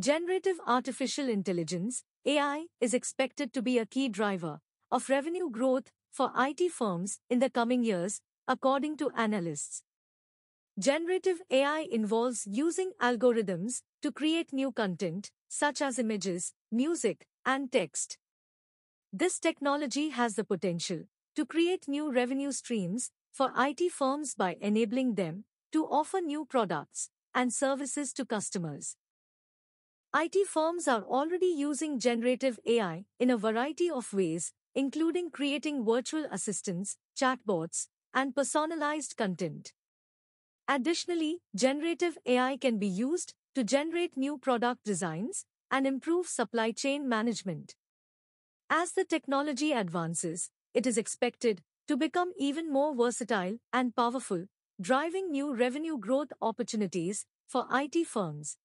Generative artificial intelligence, AI, is expected to be a key driver of revenue growth for IT firms in the coming years, according to analysts. Generative AI involves using algorithms to create new content, such as images, music, and text. This technology has the potential to create new revenue streams for IT firms by enabling them to offer new products and services to customers. IT firms are already using generative AI in a variety of ways, including creating virtual assistants, chatbots, and personalized content. Additionally, generative AI can be used to generate new product designs and improve supply chain management. As the technology advances, it is expected to become even more versatile and powerful, driving new revenue growth opportunities for IT firms.